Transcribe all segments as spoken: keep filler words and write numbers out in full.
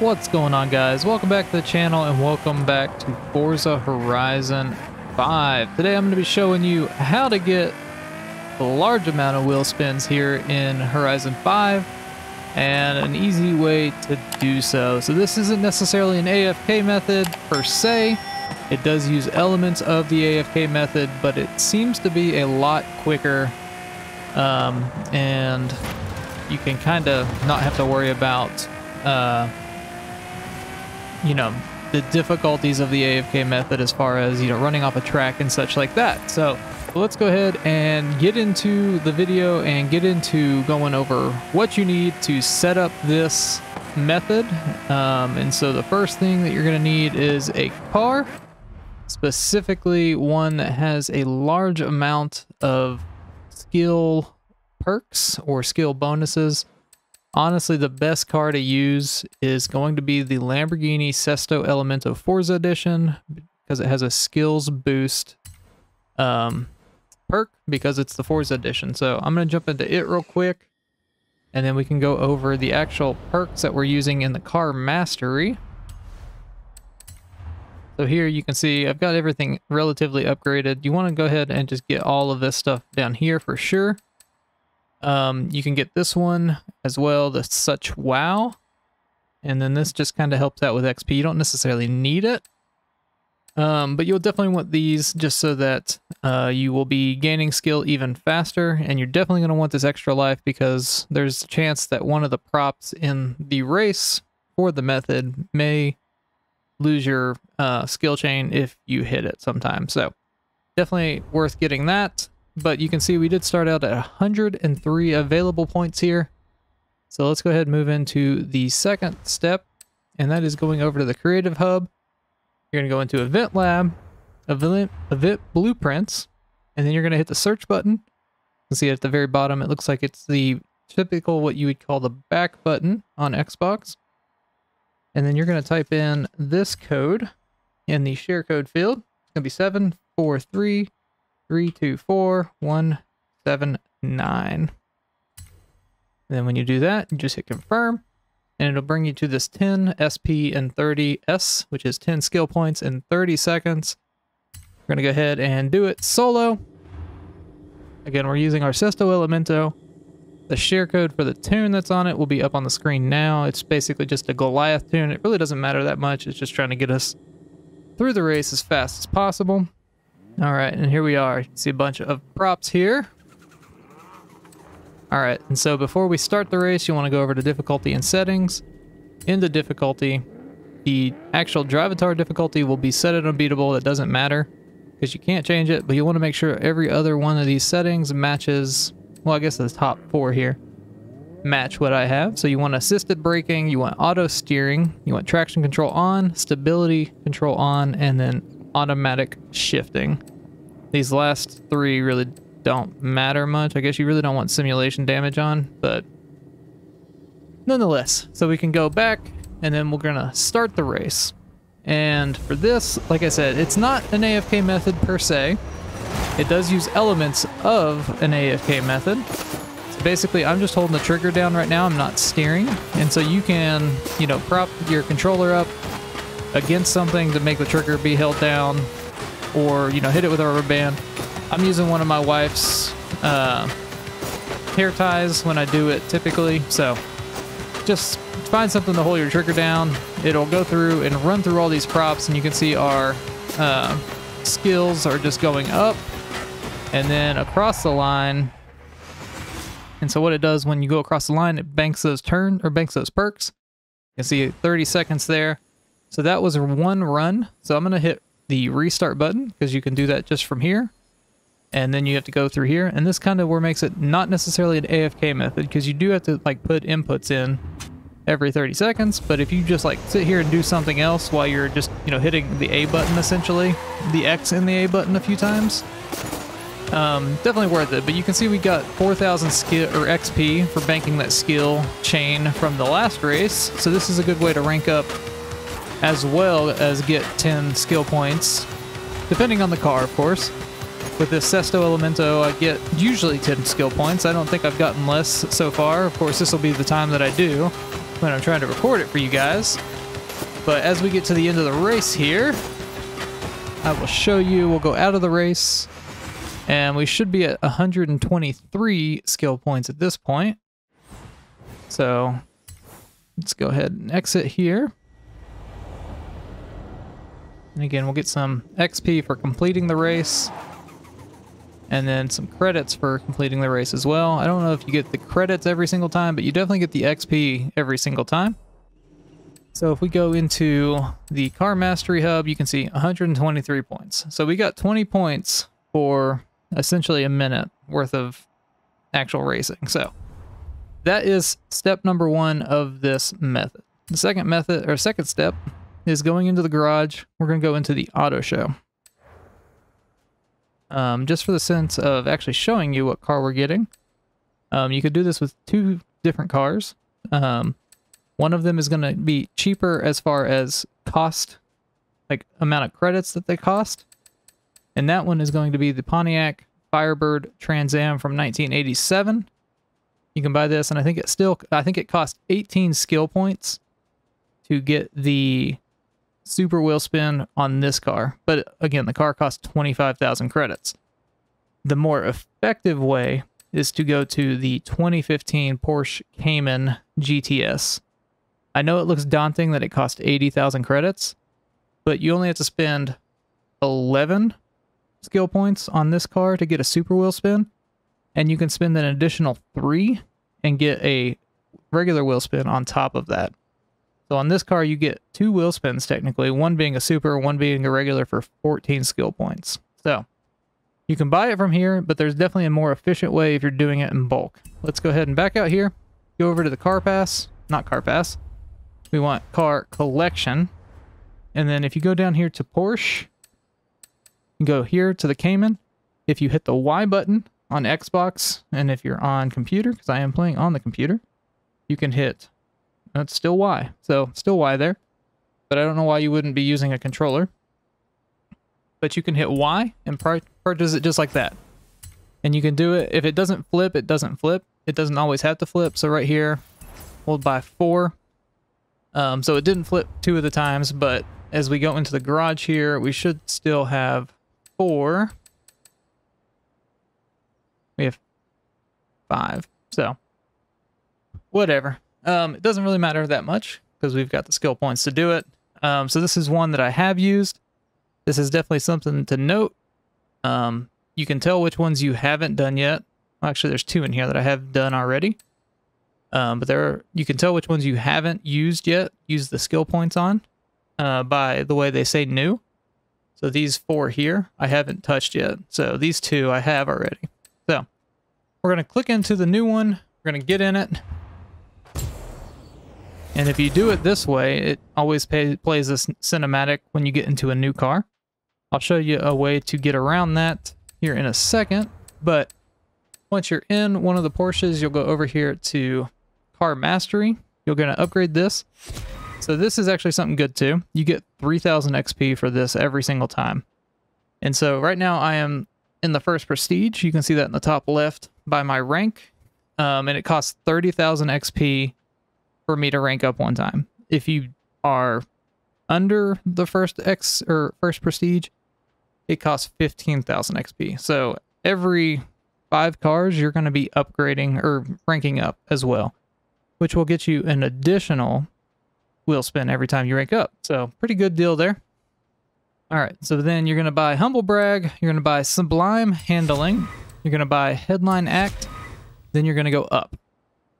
What's going on, guys? Welcome back to the channel and welcome back to Forza Horizon five. Today I'm going to be showing you how to get a large amount of wheel spins here in Horizon five and an easy way to do so. So this isn't necessarily an A F K method per se. It does use elements of the A F K method, but it seems to be a lot quicker um, and you can kind of not have to worry about uh, you know, the difficulties of the A F K method as far as, you know, running off a track and such like that. So let's go ahead and get into the video and get into going over what you need to set up this method. Um, and so the first thing that you're going to need is a car, specifically one that has a large amount of skill perks or skill bonuses. Honestly, the best car to use is going to be the Lamborghini Sesto Elemento Forza Edition because it has a skills boost um, perk because it's the Forza Edition. So I'm going to jump into it real quick and then we can go over the actual perks that we're using in the car mastery. So here you can see I've got everything relatively upgraded. You want to go ahead and just get all of this stuff down here for sure. Um, you can get this one as well, the such wow. And then this just kind of helps out with X P. You don't necessarily need it, um, but you'll definitely want these just so that uh, you will be gaining skill even faster. And you're definitely going to want this extra life because there's a chance that one of the props in the race for the method may lose your uh, skill chain if you hit it sometime. So definitely worth getting that. But you can see we did start out at one hundred three available points here. So let's go ahead and move into the second step, and that is going over to the Creative Hub. You're going to go into Event Lab, Event, Event Blueprints, and then you're going to hit the search button. You can see at the very bottom, it looks like it's the typical, what you would call the back button on Xbox. And then you're going to type in this code in the share code field. It's going to be seven four three three two four one seven nine. And then when you do that, you just hit confirm and it'll bring you to this ten S P and thirty S, which is ten skill points in thirty seconds. We're going to go ahead and do it solo. Again, we're using our Sesto Elemento. The share code for the tune that's on it will be up on the screen now. It's basically just a Goliath tune. It really doesn't matter that much. It's just trying to get us through the race as fast as possible. All right, and here we are. You can see a bunch of props here. All right, and so before we start the race, you want to go over to difficulty and settings. Into difficulty, the actual Drivatar difficulty will be set at unbeatable. That doesn't matter because you can't change it, but you want to make sure every other one of these settings matches, well, I guess the top four here match what I have. So you want assisted braking, you want auto steering, you want traction control on, stability control on, and then automatic shifting. These last three really don't matter much. I guess you really don't want simulation damage on, but nonetheless. So we can go back and then we're gonna start the race. And for this, like I said, it's not an A F K method per se. It does use elements of an A F K method. So basically I'm just holding the trigger down right now. I'm not steering. And so you can, you know, prop your controller up against something to make the trigger be held down, or, you know, hit it with a rubber band. I'm using one of my wife's uh, hair ties when I do it typically. So just find something to hold your trigger down. It'll go through and run through all these props, and you can see our uh, skills are just going up and then across the line. And so what it does when you go across the line, it banks those turn or banks those perks. You can see thirty seconds there. So that was one run. So I'm going to hit the restart button because you can do that just from here. And then you have to go through here. And this kind of where makes it not necessarily an A F K method because you do have to like put inputs in every thirty seconds. But if you just like sit here and do something else while you're just, you know, hitting the A button, essentially the X and the A button a few times, um, definitely worth it. But you can see we got four thousand skill or X P for banking that skill chain from the last race. So this is a good way to rank up, as well as get ten skill points, depending on the car, of course. With this Sesto Elemento, I get usually ten skill points. I don't think I've gotten less so far. Of course, this will be the time that I do. when I'm trying to record it for you guys. But as we get to the end of the race here, I will show you, we'll go out of the race, and we should be at one hundred twenty-three skill points at this point. So let's go ahead and exit here. And again, we'll get some X P for completing the race, and then some credits for completing the race as well. I don't know if you get the credits every single time, but you definitely get the X P every single time. So if we go into the Car Mastery Hub, you can see one hundred twenty-three points. So we got twenty points for essentially a minute worth of actual racing. So that is step number one of this method. The second method, or second step, is going into the garage. We're going to go into the auto show. Um, just for the sense of actually showing you what car we're getting. Um, you could do this with two different cars. Um, one of them is going to be cheaper as far as cost, like amount of credits that they cost. And that one is going to be the Pontiac Firebird Trans Am from nineteen eighty-seven. You can buy this, and I think it still, I think it costs eighteen skill points to get the super wheel spin on this car. But again, the car costs twenty-five thousand credits. The more effective way is to go to the twenty fifteen Porsche Cayman G T S. I know it looks daunting that it costs eighty thousand credits, but you only have to spend eleven skill points on this car to get a super wheel spin, and you can spend an additional three and get a regular wheel spin on top of that. So on this car, you get two wheel spins technically, one being a super, one being a regular, for fourteen skill points. So you can buy it from here, but there's definitely a more efficient way if you're doing it in bulk. Let's go ahead and back out here, go over to the car pass, not car pass. We want car collection. And then if you go down here to Porsche, you go here to the Cayman. If you hit the Y button on Xbox, and if you're on computer, because I am playing on the computer, you can hit... That's still Y. So still Y there. But I don't know why you wouldn't be using a controller. But you can hit Y and purchase it just like that. And you can do it. If it doesn't flip, it doesn't flip. It doesn't always have to flip. So right here, we'll buy four. Um, so it didn't flip two of the times. But as we go into the garage here, we should still have four. We have five. So whatever. Um, it doesn't really matter that much because we've got the skill points to do it. Um, so this is one that I have used. This is definitely something to note. Um, you can tell which ones you haven't done yet. Actually, there's two in here that I have done already. Um, but there are, you can tell which ones you haven't used yet, use the skill points on, uh, by the way they say new. So these four here, I haven't touched yet. So these two I have already. So we're going to click into the new one. We're going to get in it. And if you do it this way, it always pay, plays this cinematic when you get into a new car. I'll show you a way to get around that here in a second. But once you're in one of the Porsches, you'll go over here to Car Mastery. You're going to upgrade this. So this is actually something good too. You get three thousand X P for this every single time. And so right now I am in the first Prestige. You can see that in the top left by my rank. Um, and it costs thirty thousand X P for me to rank up one time. If you are under the first X or first Prestige, it costs fifteen thousand X P. So every five cars, you're going to be upgrading or ranking up as well, which will get you an additional wheel spin every time you rank up. So pretty good deal there. All right. So then you're going to buy Humble Brag. You're going to buy Sublime Handling. You're going to buy Headline Act. Then you're going to go up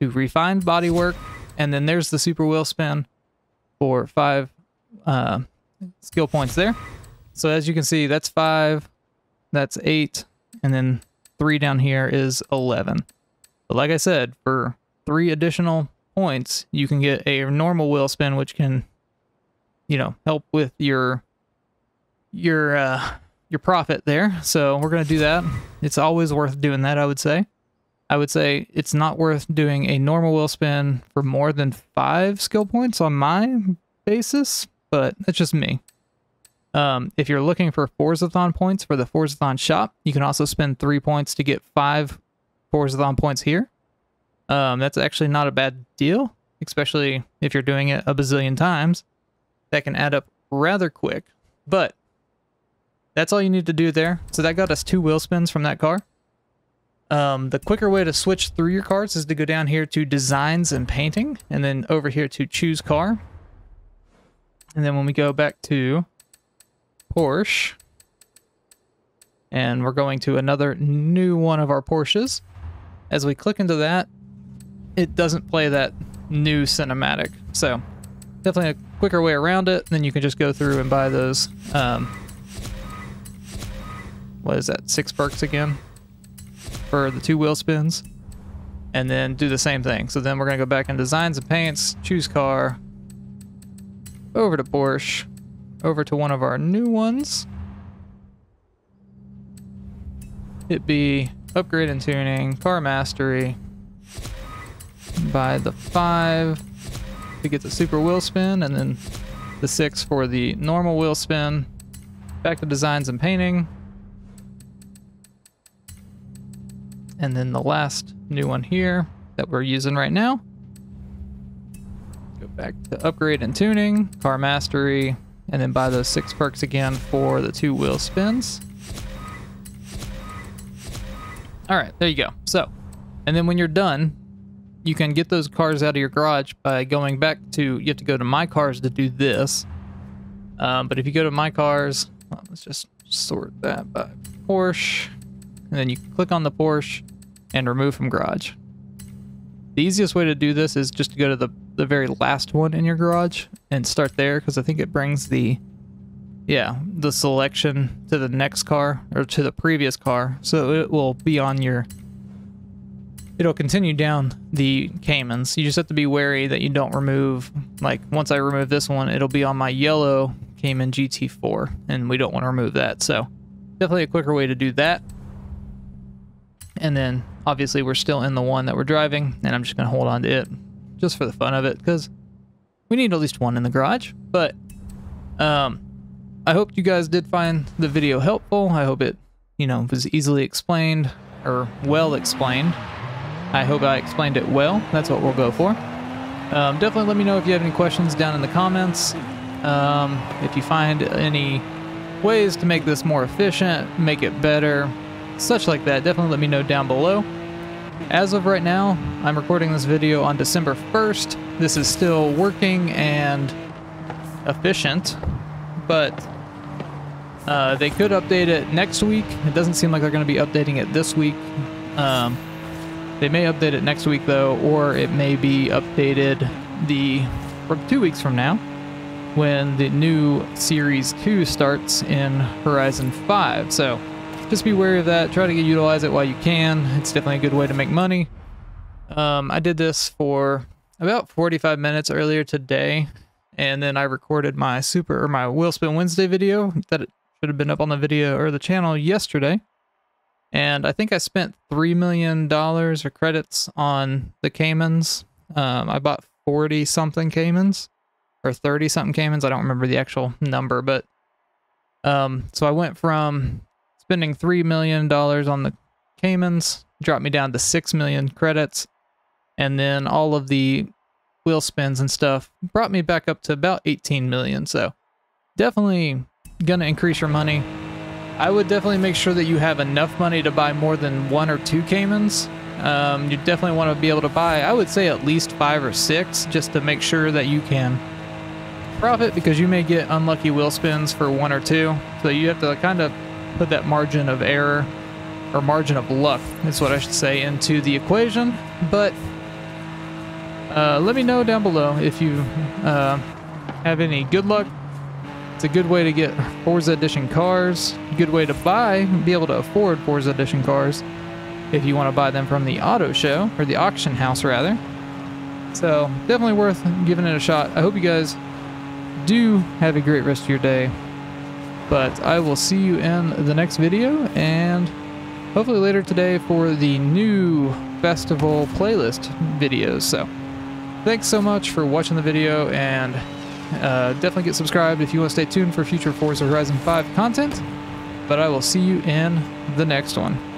to Refined Bodywork. And then there's the super wheel spin for five uh, skill points there. So as you can see, that's five, that's eight, and then three down here is eleven. But like I said, for three additional points, you can get a normal wheel spin, which can, you know, help with your your uh, your profit there. So we're gonna do that. It's always worth doing that, I would say. I would say it's not worth doing a normal wheel spin for more than five skill points on my basis, but that's just me. Um, if you're looking for Forzathon points for the Forzathon shop, you can also spend three points to get five Forzathon points here. Um, that's actually not a bad deal. especially if you're doing it a bazillion times, that can add up rather quick. But that's all you need to do there. So that got us two wheel spins from that car. Um, the quicker way to switch through your cars is to go down here to Designs and Painting, and then over here to Choose Car. And then when we go back to Porsche, and we're going to another new one of our Porsches, as we click into that, it doesn't play that new cinematic. So definitely a quicker way around it. Then you can just go through and buy those, um, what is that, six perks again for the two wheel spins, and then do the same thing. So then we're going to go back in Designs and Paints, Choose Car, over to Porsche, over to one of our new ones. It'd be Upgrade and Tuning, Car Mastery, buy the five to get the super wheel spin, and then the six for the normal wheel spin. Back to Designs and Painting, and then the last new one here that we're using right now. Go back to Upgrade and Tuning, Car Mastery, and then buy those six perks again for the two wheel spins. All right, there you go. So, and then when you're done, you can get those cars out of your garage by going back to, you have to go to My Cars to do this. Um, but if you go to My Cars, well, let's just sort that by Porsche. And then you click on the Porsche and remove from garage. The easiest way to do this is just to go to the, the very last one in your garage and start there, because I think it brings the, yeah, the selection to the next car or to the previous car. So it will be on your, it'll continue down the Caymans. You just have to be wary that you don't remove, like once I remove this one, it'll be on my yellow Cayman G T four, and we don't want to remove that. So definitely a quicker way to do that. And then obviously we're still in the one that we're driving, and I'm just going to hold on to it just for the fun of it, because we need at least one in the garage. But um, I hope you guys did find the video helpful. I hope it, you know, was easily explained or well explained. I hope I explained it well. That's what we'll go for. Um, definitely let me know if you have any questions down in the comments. Um, if you find any ways to make this more efficient, make it better, such like that, definitely let me know down below. As of right now, I'm recording this video on December first. This is still working and efficient, but uh, they could update it next week. It doesn't seem like they're going to be updating it this week. Um, They may update it next week, though, or it may be updated the from two weeks from now when the new Series two starts in Horizon five. So just be wary of that. Try to utilize it while you can. It's definitely a good way to make money. Um, I did this for about forty-five minutes earlier today, and then I recorded my super or my Wheel Spin Wednesday video that it should have been up on the video or the channel yesterday. And I think I spent three million dollars or credits on the Caymans. Um, I bought forty something Caymans or thirty something Caymans. I don't remember the actual number, but um, so I went from spending three million dollars on the Caymans, dropped me down to six million credits. And then all of the wheel spins and stuff brought me back up to about eighteen million. So definitely gonna increase your money. I would definitely make sure that you have enough money to buy more than one or two Caymans. Um, you definitely want to be able to buy, I would say, at least five or six, just to make sure that you can profit, because you may get unlucky wheel spins for one or two. So you have to kind of put that margin of error or margin of luck, is what I should say, into the equation. But uh, let me know down below if you uh, have any good luck. It's a good way to get Forza Edition cars, good way to buy, be able to afford Forza Edition cars if you want to buy them from the auto show, or the auction house rather. So definitely worth giving it a shot. I hope you guys do have a great rest of your day, but I will see you in the next video, and hopefully later today for the new festival playlist videos. So thanks so much for watching the video, and Uh, definitely get subscribed if you want to stay tuned for future Forza Horizon five content, but I will see you in the next one.